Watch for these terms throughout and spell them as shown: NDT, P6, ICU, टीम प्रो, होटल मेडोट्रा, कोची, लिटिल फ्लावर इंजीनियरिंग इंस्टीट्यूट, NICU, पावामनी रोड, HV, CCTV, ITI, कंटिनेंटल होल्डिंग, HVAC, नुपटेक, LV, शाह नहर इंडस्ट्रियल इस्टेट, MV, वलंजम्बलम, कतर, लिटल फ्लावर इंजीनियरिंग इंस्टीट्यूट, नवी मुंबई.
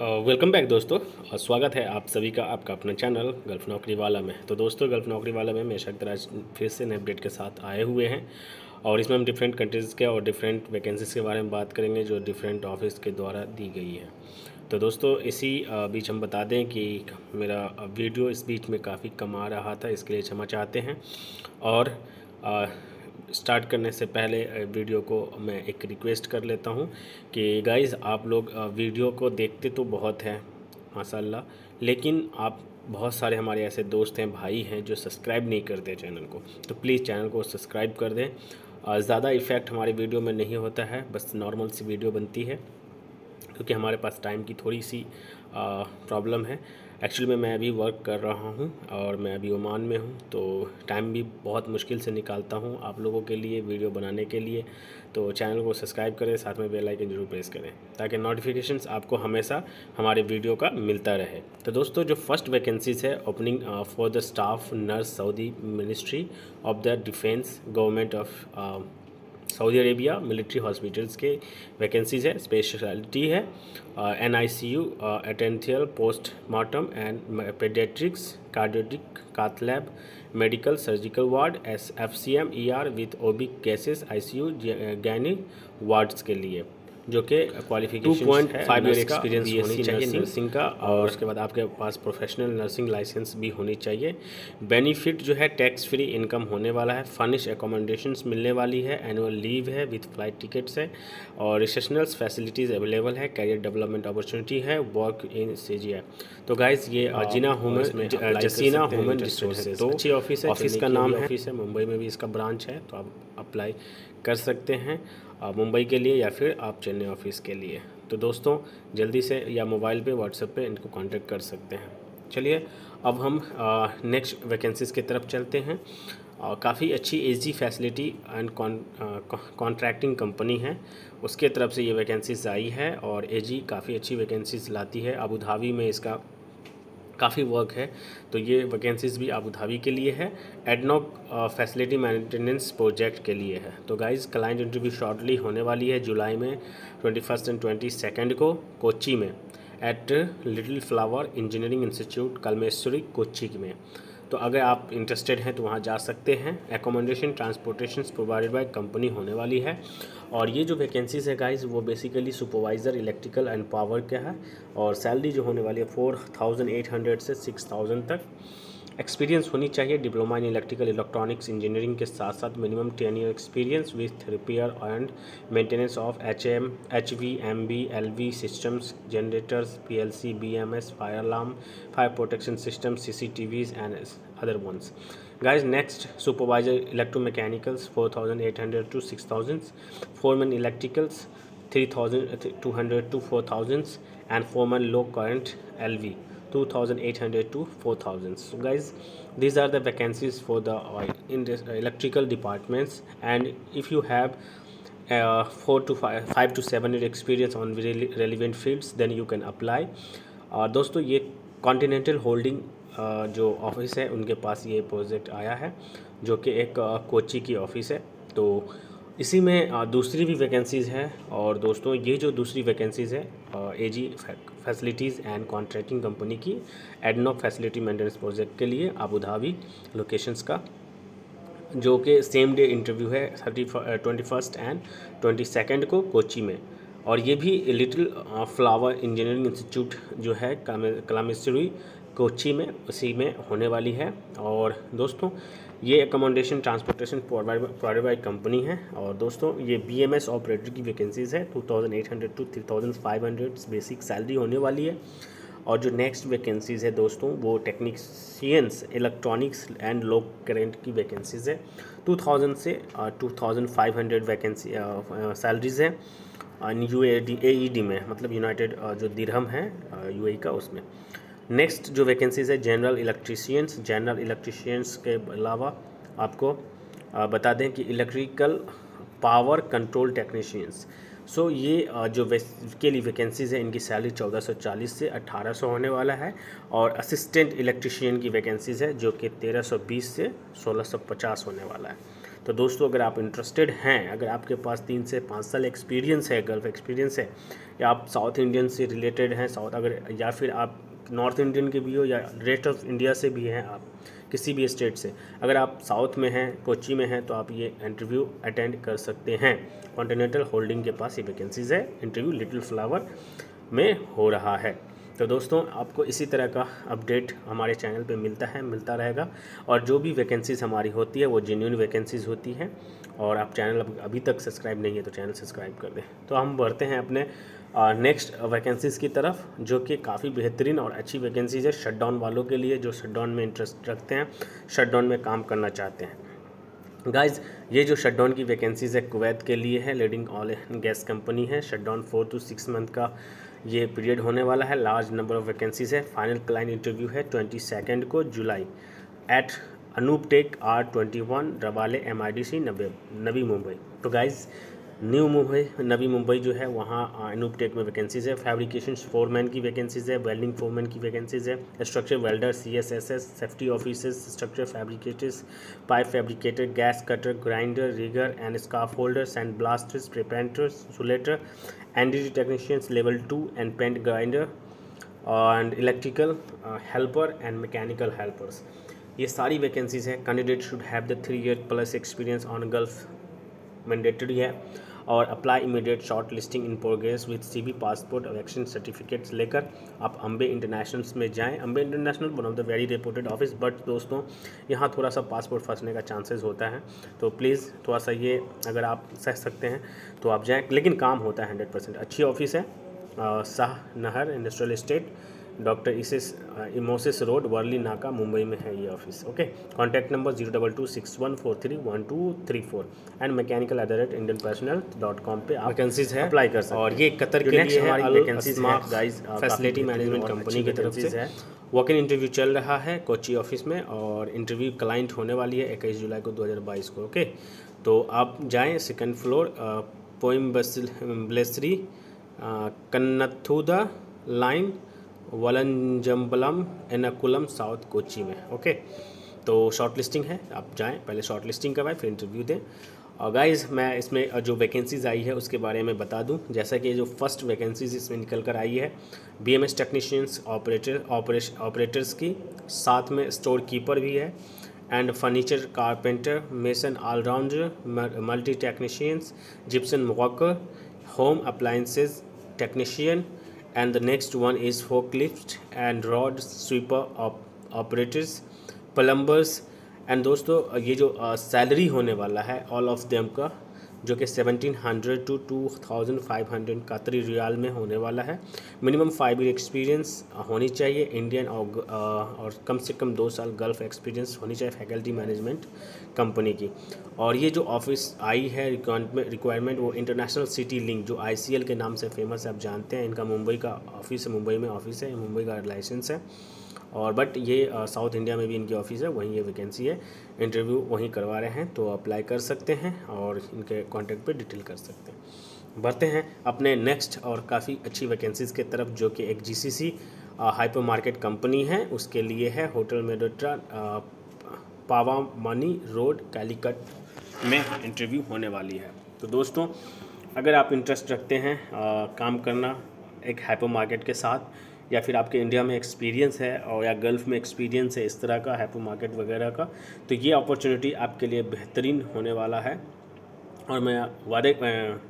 Welcome back दोस्तों, स्वागत है आप सभी का आपका अपना चैनल गल्फ़ नौकरी वाला में। तो दोस्तों, गल्फ़ नौकरी वाला में मैं शकदराज फिर से नए अपडेट के साथ आए हुए हैं और इसमें हम डिफरेंट कंट्रीज़ के और डिफरेंट वैकेंसीज़ के बारे में बात करेंगे जो डिफरेंट ऑफिस के द्वारा दी गई है। तो दोस्तों, इसी बीच हम बता दें कि मेरा वीडियो इस बीच में काफ़ी कम आ रहा था, इसके लिए क्षमा चाहते हैं। और स्टार्ट करने से पहले वीडियो को मैं एक रिक्वेस्ट कर लेता हूं कि गाइज़, आप लोग वीडियो को देखते तो बहुत हैं माशाल्लाह, लेकिन आप बहुत सारे हमारे ऐसे दोस्त हैं, भाई हैं जो सब्सक्राइब नहीं करते चैनल को, तो प्लीज़ चैनल को सब्सक्राइब कर दें। ज़्यादा इफ़ेक्ट हमारे वीडियो में नहीं होता है, बस नॉर्मल सी वीडियो बनती है क्योंकि हमारे पास टाइम की थोड़ी सी प्रॉब्लम है। एक्चुअली मैं अभी वर्क कर रहा हूं और मैं अभी ओमान में हूं, तो टाइम भी बहुत मुश्किल से निकालता हूं आप लोगों के लिए वीडियो बनाने के लिए। तो चैनल को सब्सक्राइब करें, साथ में बेल आइकन जरूर प्रेस करें ताकि नोटिफिकेशंस आपको हमेशा हमारे वीडियो का मिलता रहे। तो दोस्तों, जो फर्स्ट वैकेंसीज है opening for the staff nurse Saudi ministry of the defence government of Saudi Arabia military hospitals के वैकेंसीज है। स्पेशलिटी है NICU एटेंथियल post mortem and paediatrics कार्डियोटिक cath lab medical surgical ward FCM ER with OB cases ICU gynaec wards के लिए, जो कि qualification 2.5 year experience होनी चाहिए नर्सिंग का, और उसके बाद आपके पास प्रोफेशनल नर्सिंग लाइसेंस भी होनी चाहिए। बेनिफिट जो है टैक्स फ्री इनकम होने वाला है, फर्निश एकोमोडेशंस मिलने वाली है, एनुअल लीव है विथ फ्लाइट टिकट्स है, और रिसेशनल्स फैसिलिटीज़ अवेलेबल है, कैरियर डेवलपमेंट अपॉर्चुनिटी है, वर्क इन CGI। तो गाइज, ये जसीना ह्यूमन रिसोर्सेज अच्छी ऑफिस है, ऑफिस का नाम ऑफिस है, मुंबई में भी इसका ब्रांच है, तो आप अप्लाई कर सकते हैं मुंबई के लिए या फिर आप चेन्नई ऑफिस के लिए। तो दोस्तों, जल्दी से या मोबाइल पे व्हाट्सएप पे इनको कांटेक्ट कर सकते हैं। चलिए, अब हम नेक्स्ट वैकेंसीज़ की तरफ चलते हैं। काफ़ी अच्छी AG facility and contracting company है, उसके तरफ से ये वैकेंसीज आई है और एजी काफ़ी अच्छी वैकेंसीज लाती है। अबू धाबी में इसका काफ़ी वर्क है, तो ये वैकेंसीज़ भी अबू धाबी के लिए है। एडनोक फैसिलिटी मेंटेनेंस प्रोजेक्ट के लिए है। तो गाइज, क्लाइंट इंटरव्यू शॉर्टली होने वाली है जुलाई में 21 और 22 को कोची में at लिटल फ्लावर इंजीनियरिंग इंस्टीट्यूट Kalamassery कोची में। तो अगर आप इंटरेस्टेड हैं तो वहाँ जा सकते हैं। Accommodation transportation provided by company होने वाली है, और ये जो वैकेंसीज है गाइस वो basically supervisor electrical and power का है, और सैलरी जो होने वाली है 4800 से 6000 तक। एक्सपीरियंस होनी चाहिए diploma in electrical electronics engineering के साथ साथ minimum 10 year experience with repair and maintenance of HV MV LV systems, generators, PLC BMS, fire alarm, fire protection system, CCTVs and other ones. Guys, next supervisor electromechanicals 4800 to 6000, foreman electricals 3200 to 4000 and foreman low current LV 2800 to 4000. So guys, these are the vacancies for the electrical departments, and if you have 5 to 7 year experience on very relevant fields then you can apply। और दोस्तों, ये कंटिनेंटल होल्डिंग जो office है उनके पास ये project आया है, जो कि एक कोची की ऑफिस है। तो इसी में दूसरी भी वैकेंसीज़ हैं, और दोस्तों ये जो दूसरी वैकेंसीज़ है AG facilities and contracting company की एडनोक फैसिलिटी मेंटेनेंस प्रोजेक्ट के लिए अबू धाबी लोकेशंस का, जो कि सेम डे इंटरव्यू है 21 और 22 को कोची में, और ये भी लिटिल फ्लावर इंजीनियरिंग इंस्टीट्यूट जो है कलामेश्वरी कोची में, उसी में होने वाली है। और दोस्तों, ये accommodation transportation provide by company है, और दोस्तों ये BMS ऑपरेटर की वैकेंसीज़ है 2800 टू 3500 बेसिक सैलरी होने वाली है। और जो नेक्स्ट वैकेंसीज़ है दोस्तों वो technicians electronics and low current की वैकेंसीज़ है, 2000 से 2500 वैकेंसी सैलरीज़ है UAE में, मतलब यूनाइटेड जो दिरहम है UAE का, उसमें। नेक्स्ट जो वैकेंसीज़ है जनरल इलेक्ट्रीशियंस के अलावा आपको बता दें कि electrical power control technicians. So ये जो के लिए वैकेंसीज़ है इनकी सैलरी 1440 से 1800 होने वाला है, और असिस्टेंट इलेक्ट्रीशियन की वैकेंसीज़ है जो कि 1320 से 1650 होने वाला है। तो दोस्तों अगर आप इंटरेस्टेड हैं, अगर आपके पास 3 से 5 साल एक्सपीरियंस है, गल्फ़ एक्सपीरियंस है, या आप साउथ इंडियन से रिलेटेड हैं, साउथ अगर या फिर आप नॉर्थ इंडियन के भी हो या रेस्ट ऑफ इंडिया से भी हैं, आप किसी भी स्टेट से, अगर आप साउथ में हैं, कोची में हैं, तो आप ये इंटरव्यू अटेंड कर सकते हैं। कंटिनेंटल होल्डिंग के पास ये वैकेंसीज़ है, इंटरव्यू लिटिल फ्लावर में हो रहा है। तो दोस्तों आपको इसी तरह का अपडेट हमारे चैनल पे मिलता रहेगा, और जो भी वैकेंसीज़ हमारी होती है वो जेन्युइन वैकेंसीज़ होती हैं। और आप चैनल अभी तक सब्सक्राइब नहीं है तो चैनल सब्सक्राइब कर दें। तो हम बढ़ते हैं अपने नेक्स्ट वैकेंसीज़ की तरफ, जो कि काफ़ी बेहतरीन और अच्छी वैकेंसीज़ है शटडाउन वालों के लिए, जो शटडाउन में इंटरेस्ट रखते हैं, शटडाउन में काम करना चाहते हैं। गाइज़ ये जो शटडाउन की वैकेंसीज़ है कुवैत के लिए है, leading oil and gas company है। शटडाउन 4 से 6 मंथ का ये पीरियड होने वाला है। लार्ज नंबर ऑफ वैकेंसीज़ है। फाइनल क्लाइंट इंटरव्यू है 22 को जुलाई एट नुपटेक R21 रवाले MIDC नवी मुंबई। तो गाइज़ नवी मुंबई जो है वहाँ नुपटेक में वैकेंसीज़ है। फैब्रिकेशन फोरमैन की वैकेंसीज़ है, वेल्डिंग फोरमैन की वैकेंसीज़ है, structure welder, CSSS, safety officers, structure fabricators, pipe fabricator, gas cutter, grinder, rigger and scaffolder, sand blasters, prepainters, insulator, NDT technicians level 2 and paint grinder and electrical helper and mechanical helpers. ये सारी vacancies है। Candidate should have the 3 year+ experience on Gulf mandatory है। और apply immediate, short listing in progress with CV, passport और vaccine certificates लेकर आप Ambe internationals में जाएं। Ambe international one of the very reputed office, but दोस्तों यहाँ थोड़ा सा पासपोर्ट फंसने का चांसेस होता है, तो प्लीज़ थोड़ा सा ये अगर आप सह सकते हैं तो आप जाएँ, लेकिन काम होता है 100%। अच्छी ऑफिस है, शाह नहर इंडस्ट्रियल इस्टेट, doctor E Moses road, Worli Naka, Mumbai में है ये office. Okay, contact number 02261431234 and mechanical@indianpersonal.com पे आप वैकेंसीज है, अप्लाई कर सकते हैं। और ये कतर के लिए हमारी vacancies guys facility management company की तरफ से है। वॉक इन इंटरव्यू चल रहा है कोची ऑफिस में, और इंटरव्यू क्लाइंट होने वाली है 21 जुलाई को 2022 को। ओके, तो आप जाएँ, 2nd फ्लोर, पोइम ब्लेसरी, कन्नथुदा लाइन, वलंजम्बलम, एनाकुलम, साउथ कोची में। ओके, तो शॉर्ट लिस्टिंग है, आप जाएं, पहले शॉर्ट लिस्टिंग करवाएं फिर इंटरव्यू दें। और गाइज़ मैं इसमें जो वैकेंसीज़ आई है उसके बारे में बता दूं, जैसा कि जो फर्स्ट वैकेंसीज इसमें निकल कर आई है, BMS टेक्नीशियंस, ऑपरेटर्स की, साथ में स्टोर कीपर भी है, and furniture carpenter, mason allrounder, multi technicians, gypsum worker, home appliances technician, and the next one is forklift and rod sweeper operators, plumbers and दोस्तों ये जो सैलरी होने वाला है ऑल ऑफ देम का, जो कि 1700 से 2500 कतरी रियाल में होने वाला है। मिनिमम 5 ईयर एक्सपीरियंस होनी चाहिए इंडियन, और कम से कम 2 साल गल्फ एक्सपीरियंस होनी चाहिए फैकल्टी मैनेजमेंट कंपनी की। और ये जो ऑफिस आई है रिक्वायरमेंट वो इंटरनेशनल सिटी लिंक, जो ICL के नाम से फेमस है, आप जानते हैं, इनका मुंबई का ऑफिस है, मुंबई में ऑफिस है, मुंबई का लाइसेंस है, और बट ये साउथ इंडिया में भी इनकी ऑफिस है, वहीं ये वैकेंसी है, इंटरव्यू वहीं करवा रहे हैं, तो अप्लाई कर सकते हैं और इनके कॉन्टैक्ट पे डिटेल कर सकते हैं। बढ़ते हैं अपने नेक्स्ट और काफ़ी अच्छी वैकेंसीज़ के तरफ, जो कि एक GCC हाइपरमार्केट कंपनी है, उसके लिए है होटल मेडोट्रा, पावामनी रोड, कालीकट में इंटरव्यू होने वाली है। तो दोस्तों अगर आप इंटरेस्ट रखते हैं काम करना एक हाइपरमार्केट के साथ, या फिर आपके इंडिया में एक्सपीरियंस है और या गल्फ़ में एक्सपीरियंस है इस तरह का हाइपरमार्केट वगैरह का, तो ये अपॉर्चुनिटी आपके लिए बेहतरीन होने वाला है। और मैं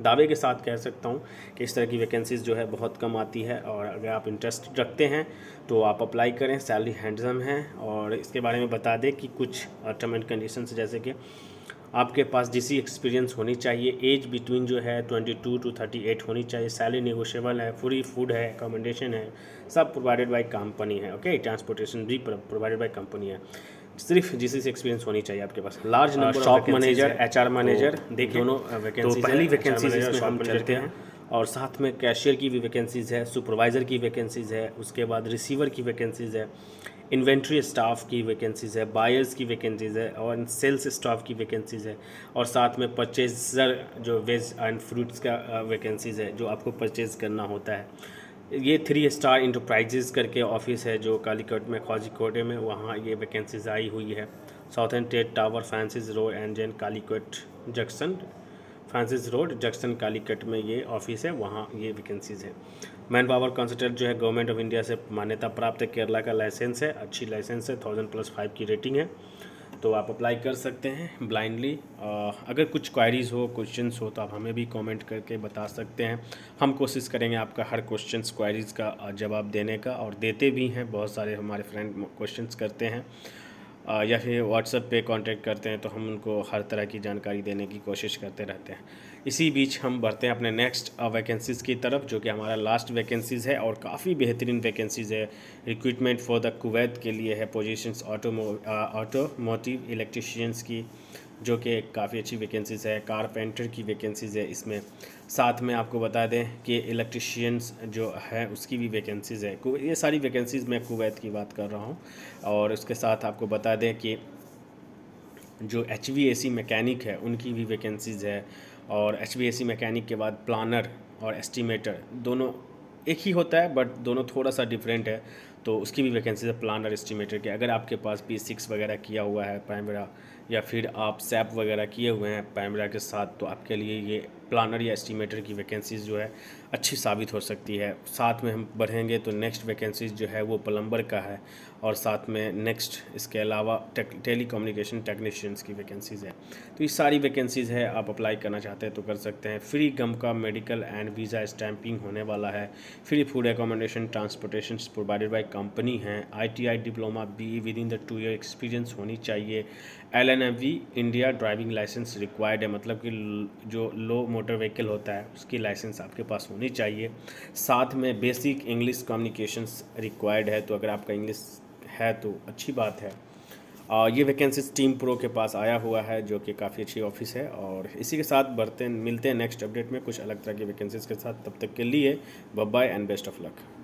दावे के साथ कह सकता हूँ कि इस तरह की वैकेंसीज़ जो है बहुत कम आती है, और अगर आप इंटरेस्ट रखते हैं तो आप अप्लाई करें। सैलरी हैंडसम है, और इसके बारे में बता दें कि कुछ टर्म एंड कंडीशन, जैसे कि आपके पास DC एक्सपीरियंस होनी चाहिए, एज बिटवीन जो है 22 से 38 होनी चाहिए, सैलरी नेगोशिएबल है, फ्री फूड है, अकोमोडेशन है, सब प्रोवाइडेड बाय कंपनी है। ओके, ट्रांसपोर्टेशन भी प्रोवाइडेड बाय कंपनी है, सिर्फ GCC एक्सपीरियंस होनी चाहिए आपके पास। Large number shop manager, HR manager, देखिए दोनों वैकेंसी, पहली वैकेंसीज हम चलते हैं, और साथ में कैशियर की भी वैकेंसीज़ है, सुपरवाइज़र की वैकेंसीज़ है, उसके बाद रिसीवर की वैकेंसीज़ है, इन्वेंट्री स्टाफ की वैकेंसीज़ है, बायर्स की वैकेंसीज़ है, और सेल्स स्टाफ की वैकेंसीज़ है, और साथ में परचेजर जो वेज एंड फ्रूट्स का वैकेंसीज़ है, जो आपको परचेज़ करना होता है। ये 3 स्टार इंटरप्राइज़ करके ऑफिस है जो कालीकट में, खोजी कोटे में, वहाँ ये वैकेंसीज़ आई हुई है। Southern trade tower, Francis road and जैन Calicut junction, Francis road junction Calicut में ये ऑफिस है, वहाँ ये वैकेंसीज़ हैं। मैन पावर कंसल्टेंट जो है गवर्नमेंट ऑफ इंडिया से मान्यता प्राप्त है, केरला का लाइसेंस है, अच्छी लाइसेंस है, 1000+5 की रेटिंग है, तो आप अप्लाई कर सकते हैं ब्लाइंडली। अगर कुछ क्वायरीज़ हो, क्वेश्चंस हो, तो आप हमें भी कमेंट करके बता सकते हैं। हम कोशिश करेंगे आपका हर क्वेश्चंस क्वायरीज़ का जवाब देने का, और देते भी हैं, बहुत सारे हमारे फ्रेंड क्वेश्चंस करते हैं या फिर व्हाट्सएप पे कांटेक्ट करते हैं, तो हम उनको हर तरह की जानकारी देने की कोशिश करते रहते हैं। इसी बीच हम बढ़ते हैं अपने नेक्स्ट वैकेंसीज़ की तरफ, जो कि हमारा लास्ट वैकेंसीज़ है और काफ़ी बेहतरीन वैकेंसीज़ है। रिक्रूटमेंट फॉर द कुवैत के लिए है पोजीशंस ऑटोमोटिव इलेक्ट्रिशियंस की, जो कि काफ़ी अच्छी वैकेंसीज़ है। कारपेंटर की वैकेंसीज़ है इसमें, साथ में आपको बता दें कि इलेक्ट्रिशियंस जो है उसकी भी वैकेंसीज़ है। ये सारी वैकेंसीज़ मैं कुवैत की बात कर रहा हूँ। और उसके साथ आपको बता दें कि जो HVAC मैकेनिक है उनकी भी वैकेंसीज़ है। और HVAC मैकेनिक के बाद प्लानर और एस्टिमेटर दोनों एक ही होता है, बट दोनों थोड़ा सा डिफरेंट है, तो उसकी भी वैकेंसी है प्लानर एस्टिमेटर के। अगर आपके पास P6 वगैरह किया हुआ है प्राइमरा, या फिर आप सैप वगैरह किए हुए हैं प्राइमरा के साथ, तो आपके लिए ये प्लानर या एस्टिमेटर की वैकेंसीज़ जो है अच्छी साबित हो सकती है। साथ में हम बढ़ेंगे तो नेक्स्ट वैकेंसीज़ जो है वो प्लम्बर का है, और साथ में नेक्स्ट इसके अलावा टेलीकम्युनिकेशन टेक्नीशियंस की वैकेंसीज़ है। तो ये सारी वैकेंसीज़ है, आप अप्लाई करना चाहते हैं तो कर सकते हैं। फ्री गम का मेडिकल एंड वीज़ा स्टैंपिंग होने वाला है। Free food accommodation transportation provided by company है। ITI diploma BE with in the 2 year experience होनी चाहिए। LNMV India driving licence required है, मतलब कि जो लो मोटर व्हीकल होता है उसकी लाइसेंस आपके पास होनी चाहिए। साथ में बेसिक इंग्लिश कम्युनिकेशंस रिक्वायर्ड है, तो अगर आपका इंग्लिश है तो अच्छी बात है। ये वैकेंसी टीम प्रो के पास आया हुआ है, जो कि काफ़ी अच्छी ऑफिस है। और इसी के साथ मिलते हैं नेक्स्ट अपडेट में कुछ अलग तरह की वैकेंसीज़ के साथ। तब तक के लिए bye bye and best of luck.